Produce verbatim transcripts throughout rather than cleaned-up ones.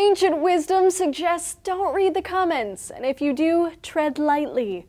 Ancient wisdom suggests don't read the comments, and if you do, tread lightly.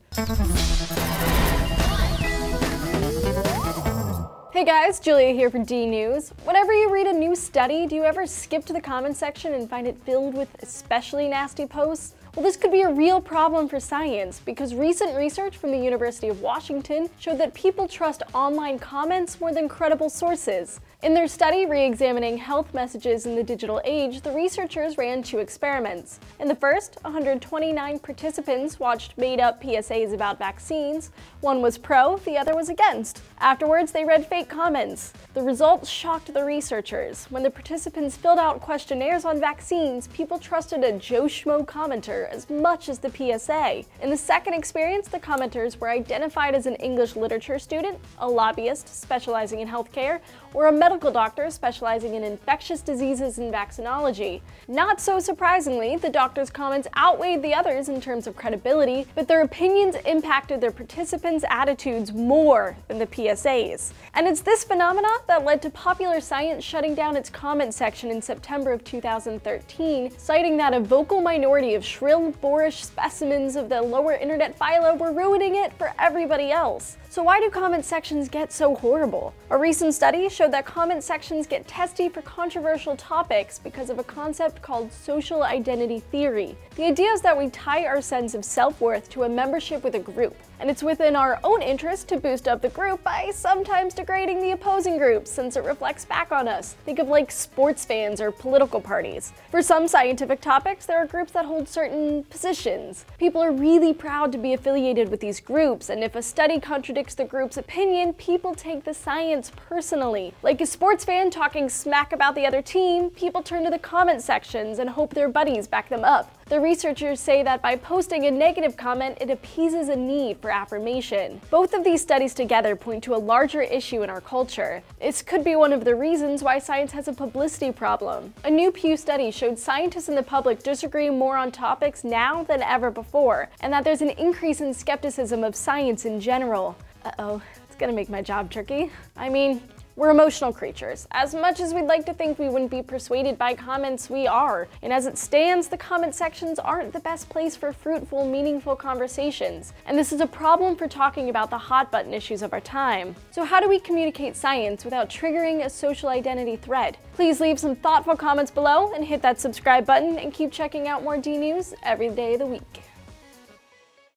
Hey guys, Julia here from DNews. Whenever you read a new study, do you ever skip to the comment section and find it filled with especially nasty posts? Well, this could be a real problem for science because recent research from the University of Washington showed that people trust online comments more than credible sources. In their study re-examining health messages in the digital age, the researchers ran two experiments. In the first, one hundred twenty-nine participants watched made-up P S As about vaccines. One was pro, the other was against. Afterwards, they read fake comments. The results shocked the researchers. When the participants filled out questionnaires on vaccines, people trusted a Joe Schmo commenter as much as the P S A. In the second experience, the commenters were identified as an English literature student, a lobbyist specializing in healthcare, or a medical doctor specializing in infectious diseases and vaccinology. Not so surprisingly, the doctor's comments outweighed the others in terms of credibility, but their opinions impacted their participants' attitudes more than the P S As. And it's this phenomenon that led to Popular Science shutting down its comment section in September of two thousand thirteen, citing that a vocal minority of shrill boorish specimens of the lower internet phyla were ruining it for everybody else. So why do comment sections get so horrible? A recent study showed that comment sections get testy for controversial topics because of a concept called social identity theory. The idea is that we tie our sense of self-worth to a membership with a group, and it's within our own interest to boost up the group by sometimes degrading the opposing group since it reflects back on us. Think of like sports fans or political parties. For some scientific topics, there are groups that hold certain positions. People are really proud to be affiliated with these groups, and if a study contradicts the group's opinion, people take the science personally. Like a sports fan talking smack about the other team, people turn to the comment sections and hope their buddies back them up. The researchers say that by posting a negative comment, it appeases a need for affirmation. Both of these studies together point to a larger issue in our culture. This could be one of the reasons why science has a publicity problem. A new Pew study showed scientists and the public disagree more on topics now than ever before, and that there's an increase in skepticism of science in general. Uh-oh, it's gonna make my job tricky. I mean, we're emotional creatures. As much as we'd like to think we wouldn't be persuaded by comments, we are. And as it stands, the comment sections aren't the best place for fruitful, meaningful conversations. And this is a problem for talking about the hot-button issues of our time. So how do we communicate science without triggering a social identity thread? Please leave some thoughtful comments below and hit that subscribe button, and keep checking out more DNews every day of the week.